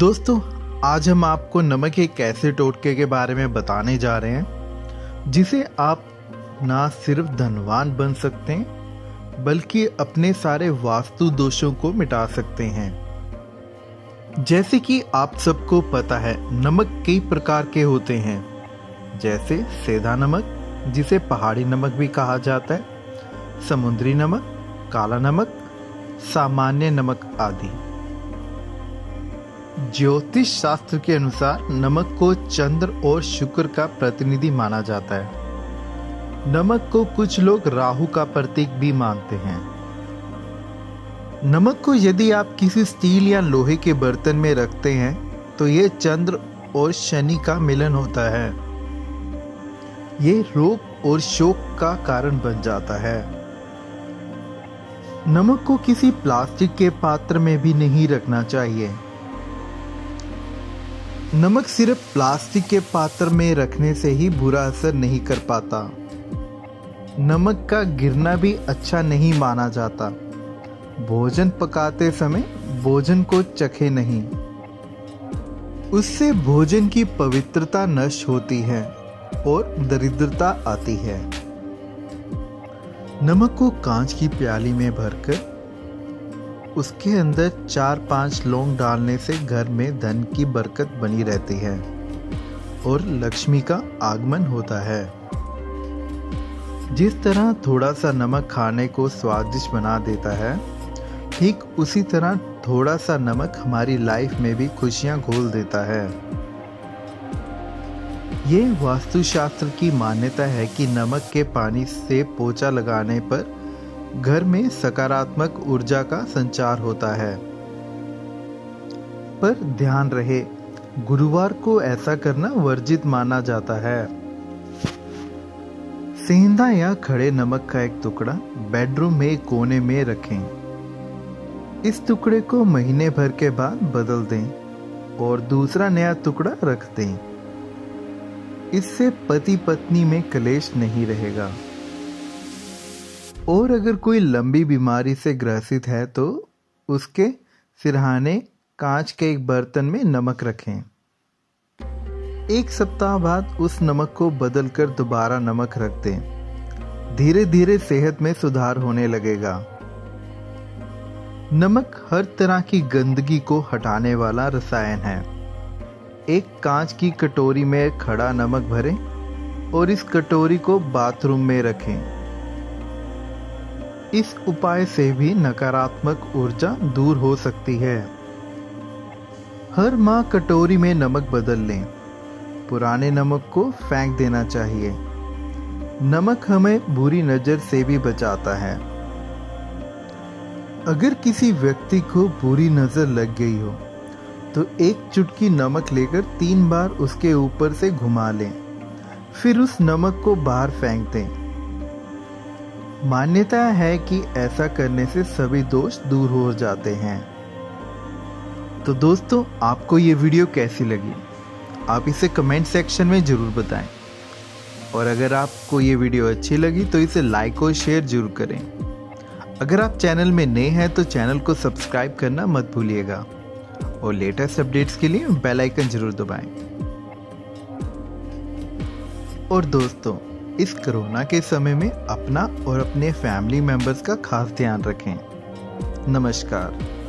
दोस्तों आज हम आपको नमक एक ऐसे टोटके के बारे में बताने जा रहे हैं जिसे आप ना सिर्फ धनवान बन सकते हैं बल्कि अपने सारे वास्तु दोषों को मिटा सकते हैं। जैसे कि आप सबको पता है नमक कई प्रकार के होते हैं, जैसे सीधा नमक जिसे पहाड़ी नमक भी कहा जाता है, समुद्री नमक, काला नमक, सामान्य नमक आदि। ज्योतिष शास्त्र के अनुसार नमक को चंद्र और शुक्र का प्रतिनिधि माना जाता है। नमक को कुछ लोग राहु का प्रतीक भी मानते हैं। नमक को यदि आप किसी स्टील या लोहे के बर्तन में रखते हैं तो ये चंद्र और शनि का मिलन होता है। ये रोग और शोक का कारण बन जाता है। नमक को किसी प्लास्टिक के पात्र में भी नहीं रखना चाहिए। नमक सिर्फ प्लास्टिक के पात्र में रखने से ही बुरा असर नहीं कर पाता। नमक का गिरना भी अच्छा नहीं माना जाता। भोजन पकाते समय भोजन को चखे नहीं, उससे भोजन की पवित्रता नष्ट होती है और दरिद्रता आती है। नमक को कांच की प्याली में भरकर उसके अंदर 4-5 लौंग डालने से घर में धन की बरकत बनी रहती है और लक्ष्मी का आगमन होता है। जिस तरह थोड़ा सा नमक खाने को स्वादिष्ट बना देता है, ठीक उसी तरह थोड़ा सा नमक हमारी लाइफ में भी खुशियां घोल देता है। ये वास्तुशास्त्र की मान्यता है कि नमक के पानी से पोछा लगाने पर घर में सकारात्मक ऊर्जा का संचार होता है। पर ध्यान रहे, गुरुवार को ऐसा करना वर्जित माना जाता है। सेंधा या खड़े नमक का एक टुकड़ा बेडरूम में कोने में रखें। इस टुकड़े को महीने भर के बाद बदल दें और दूसरा नया टुकड़ा रख दें। इससे पति पत्नी में क्लेश नहीं रहेगा। और अगर कोई लंबी बीमारी से ग्रसित है तो उसके सिरहाने कांच के एक बर्तन में नमक रखें। एक सप्ताह बाद उस नमक को बदलकर दोबारा नमक रख दें। धीरे धीरे सेहत में सुधार होने लगेगा। नमक हर तरह की गंदगी को हटाने वाला रसायन है। एक कांच की कटोरी में खड़ा नमक भरें और इस कटोरी को बाथरूम में रखें। इस उपाय से भी नकारात्मक ऊर्जा दूर हो सकती है। हर माह कटोरी में नमक बदल लें। पुराने नमक को फेंक देना चाहिए। नमक हमें बुरी नजर से भी बचाता है। अगर किसी व्यक्ति को बुरी नजर लग गई हो तो एक चुटकी नमक लेकर 3 बार उसके ऊपर से घुमा लें, फिर उस नमक को बाहर फेंक दें। मान्यता है कि ऐसा करने से सभी दोष दूर हो जाते हैं। तो दोस्तों आपको ये वीडियो कैसी लगी, आप इसे कमेंट सेक्शन में ज़रूर बताएं। और अगर आपको ये वीडियो अच्छी लगी तो इसे लाइक और शेयर जरूर करें। अगर आप चैनल में नए हैं तो चैनल को सब्सक्राइब करना मत भूलिएगा और लेटेस्ट अपडेट्स के लिए बेल आइकन जरूर दबाएं। और दोस्तों इस कोरोना के समय में अपना और अपने फैमिली मेंबर्स का खास ध्यान रखें। नमस्कार।